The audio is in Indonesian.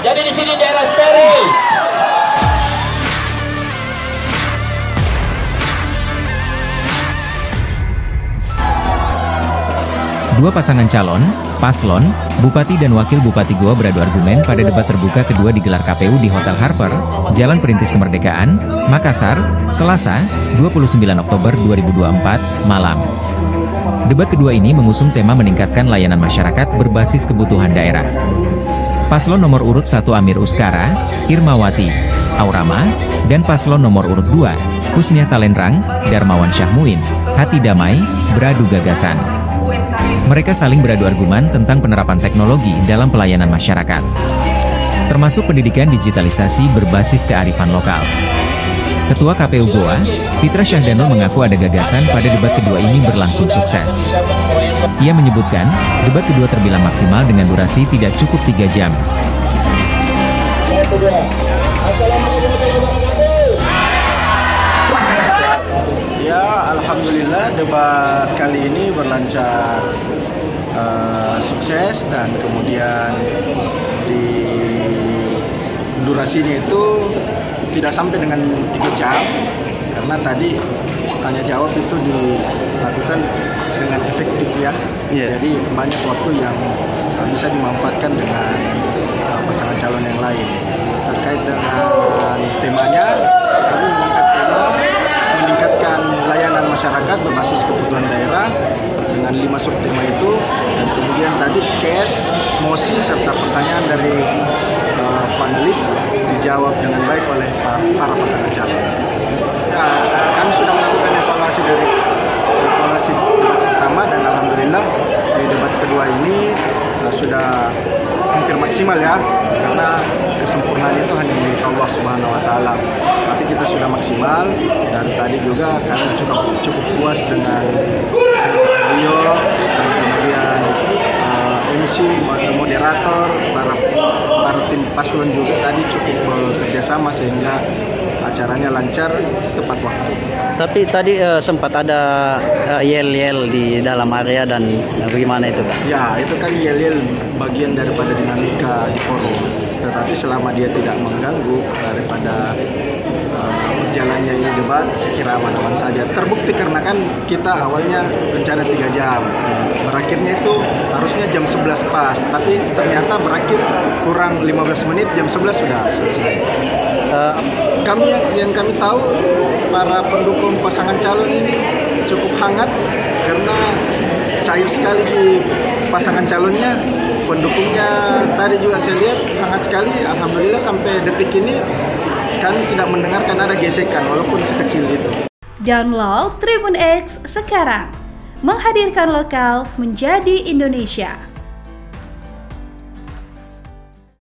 Jadi di sini daerah steril. Dua pasangan calon, paslon, bupati dan wakil bupati Gowa beradu argumen pada debat terbuka kedua digelar KPU di Hotel Harper, Jalan Perintis Kemerdekaan, Makassar, Selasa, 29 Oktober 2024, malam. Debat kedua ini mengusung tema meningkatkan layanan masyarakat berbasis kebutuhan daerah. Paslon nomor urut 1 Amir Uskara, Irmawati, Aurama, dan paslon nomor urut 2, Husniah Talenrang, Darmawan Syahmuin, Hati Damai, beradu gagasan. Mereka saling beradu argumen tentang penerapan teknologi dalam pelayanan masyarakat, termasuk pendidikan digitalisasi berbasis kearifan lokal. Ketua KPU Gowa, Fitra Syahdanul mengaku ada gagasan pada debat kedua ini berlangsung sukses. Ia menyebutkan, debat kedua terbilang maksimal dengan durasi tidak cukup 3 jam. Ya, alhamdulillah debat kali ini berlancar sukses, dan kemudian di durasinya itu tidak sampai dengan 3 jam karena tadi tanya jawab itu dilakukan dengan efektif ya. Jadi banyak waktu yang bisa dimanfaatkan dengan pasangan calon yang lain. Terkait dengan temanya, kami mengangkat tema layanan masyarakat berbasis kebutuhan daerah dengan 5 subtema itu, dan kemudian tadi case, mosi serta pertanyaan dari panelis dijawab dengan baik oleh para pasangan calon. Kami sudah melakukan evaluasi dari debat pertama, dan alhamdulillah di debat kedua ini sudah hampir maksimal ya, karena kesempurnaan itu hanya milik Allah Subhanahu wa Ta'ala. Tapi kita sudah maksimal, dan tadi juga kami cukup puas dengan video, dan kemudian MC, moderator, para tim paslon juga tadi cukup bekerjasama sehingga acaranya lancar tepat waktu. Tapi tadi sempat ada yel-yel di dalam area, dan bagaimana itu Pak? Ya, itu kan yel-yel bagian daripada dinamika di forum. Tetapi selama dia tidak mengganggu daripada jalannya ini debat, saya kira aman-aman saja. Terbukti karena kan kita awalnya rencana 3 jam, berakhirnya itu harusnya jam 11 pas, tapi ternyata berakhir kurang 15 menit, jam 11 sudah selesai. Yang kami tahu, para pendukung pasangan calon ini cukup hangat karena cair sekali di pasangan calonnya. Pendukungnya tadi juga saya lihat hangat sekali. Alhamdulillah sampai detik ini kami tidak mendengarkan ada gesekan walaupun sekecil itu. Download TribunX sekarang, menghadirkan lokal menjadi Indonesia.